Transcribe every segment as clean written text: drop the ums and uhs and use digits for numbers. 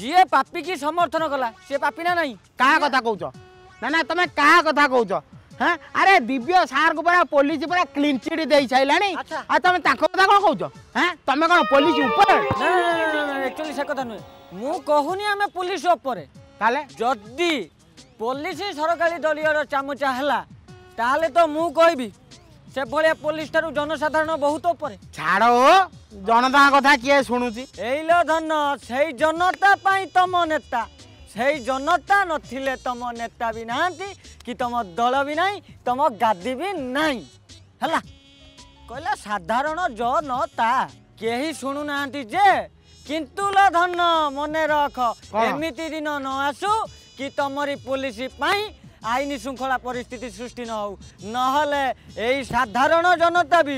जी पापी की समर्थन कला सी पापी ना नहीं क्या कथा कौच ना तुम क्या कथा कौच हाँ अरे दिव्य सार को पूरा पुलिस पूरा क्लीन चिट दे सारे आ तुम कथा कौन कौच हाँ तुम कौन पुलिस एक्चुअली से कथा नुहे मु कहूनी आम पुलिस उपर जदि पुलिस सरकारी दलियों चामुचा है ताले तो मु कहबी से भाया पुलिस ठार जनसाधारण बहुत उपर छाड़ जनता कथा किए शुणुची एलो धन से जनता तुम नेता से जनता नथिले तुम नेता भी ना कि तुम दल भी ना तुम गादी भी नाई है कहला साधारण जनता कहीं शुणु ना जे किंतु ल धन मन रख एमती दिन न आसू कि तुमरी पुलिस आईन श्रृंखला परिस्थिति सृष्टि न हो नहले यही साधारण जनता भी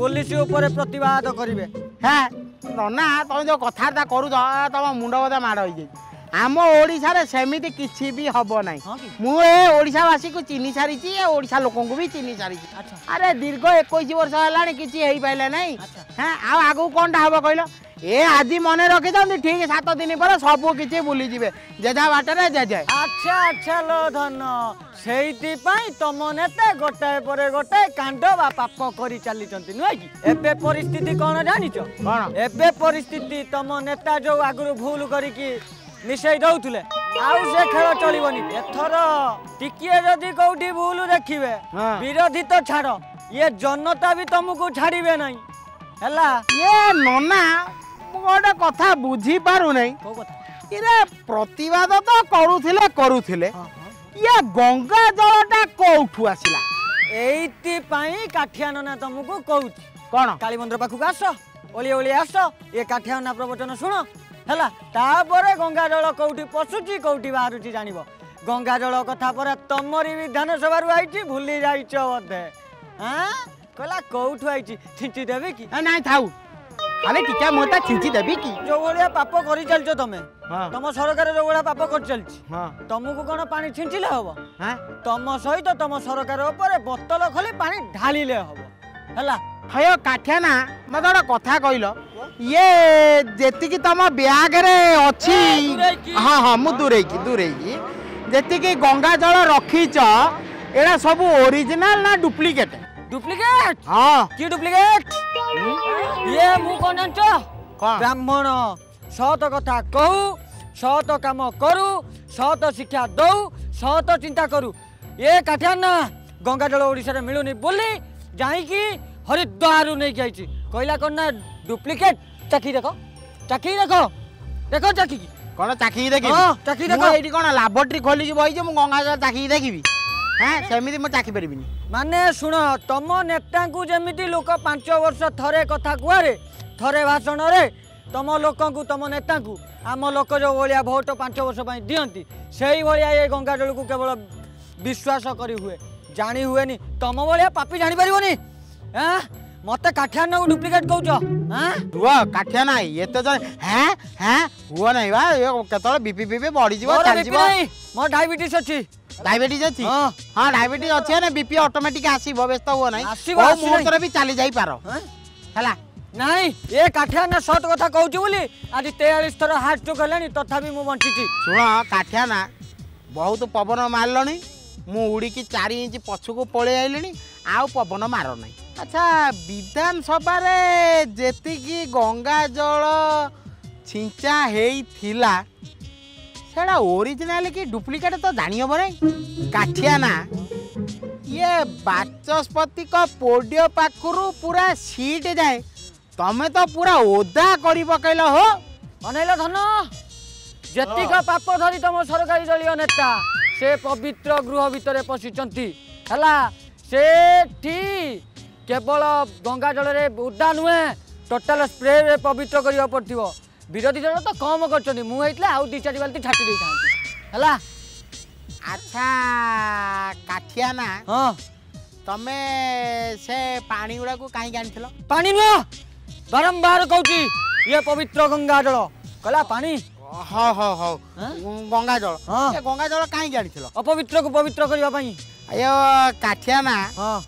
पुलिस उपरे प्रतिवाद करेंगे है नना तुम जो कथबार्ता करुच तुम मुंड बदा माड़ हो आम ओडिशा सेमती किसी भी हम ना मुशावासी को चिन्ह सारी ओडिशा लोक भी चिन्ह सारी अरे दीर्घ 21 वर्ष है किसी हो पारे ना हाँ आगू कौनटा हम कहल ए आज मन रखी ठीक 7 दिन पर सब किसी बुली जे जेझा बाटर जेझे अच्छा अच्छा लो धन से तुम नेता गोटाए पर गोटे कांड बा पाप कर चली नुह कि एबे परिस्थिति कौन जान कौन एबे परिस्थिति तुम नेता जो आगुरी भूल करी मिसई दौले आउ से खेल चलबनी एथर टिकिए जदि कौटी भूल देखिए विरोधी तो छाड़ ये जनता भी तुमको छाड़े ना है नना गोटे कथा बुझी पारू नहीं प्रतिवाद तो करूथिले ये गंगा जलटा कौठू आसला एई काठिया नना तुमको कौच कौन काली मंदिर पाखक आस ओली ओली आस ये काठिया नना प्रवचन शुण है तापर गंगा जल कौटी पशुची कौटी बाहर जान गंगा जल कथा पर तुमरी विधानसभा आई भूली जाए बोधे हाँ कहला कौठू आई छिंची देवी कि ना था अरे टीका मोटा छिंची देवी कि जो भलिया पाप करि चलचो तमे तम सरकार जो भलिया पाप करि चलछि तमको कोन पानी छिंचिले हबो हां तम सहित तम सरकार ऊपर बोतल खोली पानी ढालिले हबो हला हयो काठिया ना मदर कथा कहलो ये जेति कि तम ब्याग रे अछि हां हां मु दूरेकी जेति कि गंगा जल रखिछ एडा सब ओरिजिनल ना डुप्लीकेट डुप्लीकेट हां की डुप्लीकेट ये मु कौन जानच ब्राह्मण सत कथा कहू सत काम करू सत शिक्षा दौ सत चिंता करू ये काठिया ना गंगा जल ओडिशा मिलूनी बोली जाकि हरिद्वार नहीं जाइए कहला कौन ना डुप्लीकेट चाकी देख चाकी देख देख चाकी कौन चाकी देख चाकी देख ये कौन लाबोरेटरी खोली बही मुझे गंगा जल चाकी देखी हाँ सेमती मुझे चाखी पारि माने शुण तुम नेता को जमी लोक 5 वर्ष थरे कथा कुआरे थरे भाषण रे तुम लोक को तुम नेता को आम लोक जो भाया भोट 5 वर्ष दिंती से भाया ये गंगा जल को केवल विश्वास करी हुए जानी हुए नी तुम भाया पापी जापर हाँ मत काठियाना डुप्लिकेट कौच हाँ रुआ काठियाना ये तो हाँ हाँ हुआ ना बात बीपी बीपी बढ़ी मोर डायबिटीज अच्छी डायबिटीज अच्छी हाँ डायबिटीज अच्छे ना बीपी ऑटोमेटिक आसो व्यस्त हुआ ना मुहूर्त भी चली जाई पारो है ना ये काठिया ना सत कथा कहूँ बोली आज 43 थर हार्ट चोक है तथापि मुझे बंची शुण काठिया ना बहुत पवन मारे मु उड़ी 4 इंच पछक पलि आई आउ पवन मार ना अच्छा विधानसभा जेती कि गंगा जल छिंचा होता ओरिजिनल की डुप्लिकेट तो जानी हम ना काठिया ना ये बाचस्पति का पोडियो पाखु पूरा सीट जाए तमें तो पूरा ओदा कर पकल हो अनल धन जतिक पाप धरी तुम सरकारी दलियों नेता से पवित्र गृह भितर पशिंट से केवल गंगा जल रे ओदा नुहे टोटाल स्प्रे रे पवित्र करने पड़ो विरोधी दल तो कम कर मुझे आउ 2-4 बाल्टी छाटी दे था अच्छा काठिया ना हाँ तमें से पानी गुड़ा को कहीं आनी पानी नुह बारंबार कौची ये पवित्र गंगा जल कला पानी हाँ हाँ हाँ गंगा जल हाँ गंगा जल कहीं आनी अपवित्र को पवित्र करने अयो काठिया ना हाँ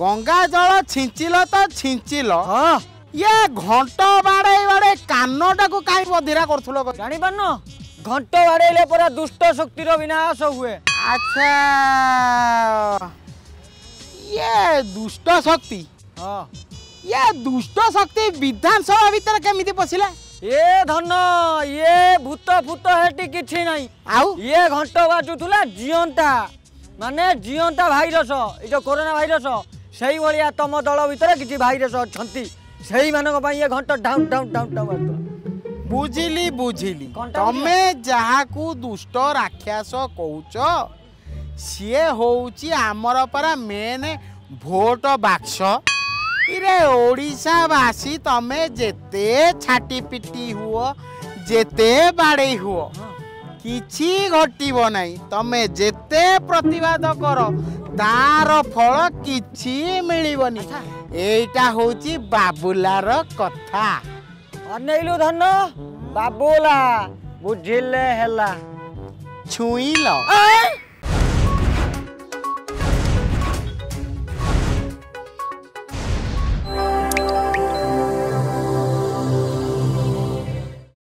गंगा जल छिंचिल तो छिंचिल हाँ ये घंट बाड़े बाड़े कान टाक कहीं बधिरा करूल जापार घंट बाड़े पूरा दुष्ट शक्तिर विनाश हुए। अच्छा ये दुष्ट शक्ति, हाँ ये दुष्ट शक्ति विधानसभा भीतर केमिति पशिला? ये धन ये भूत फूत हेटी किछि नाही आउ ये घंट बाजुला जीवंता माने जीवंता भाईरस ये जो कोरोना भाईरस सही भाया तुम दल भर कि भाईरस अच्छा सही मानक ये घंट डाउन डाउन डाउन डाउन। बुझिली बुझिली तमे जहाकू दुष्ट राक्षस कहूच सी होउची आमर परा मेन भोट बाक्स। इरे ओडिशावासी तमे जेते छाटी पिटी हुओ जेते बाड़े हुओ किछि घटिबो नाही। तमे जेते प्रतिवाद करो तार फल किछि मिलिबोनी। एटा होउची बाबुलार कथा। अनेलु धन बाबुला बुझिले हेला छुइलो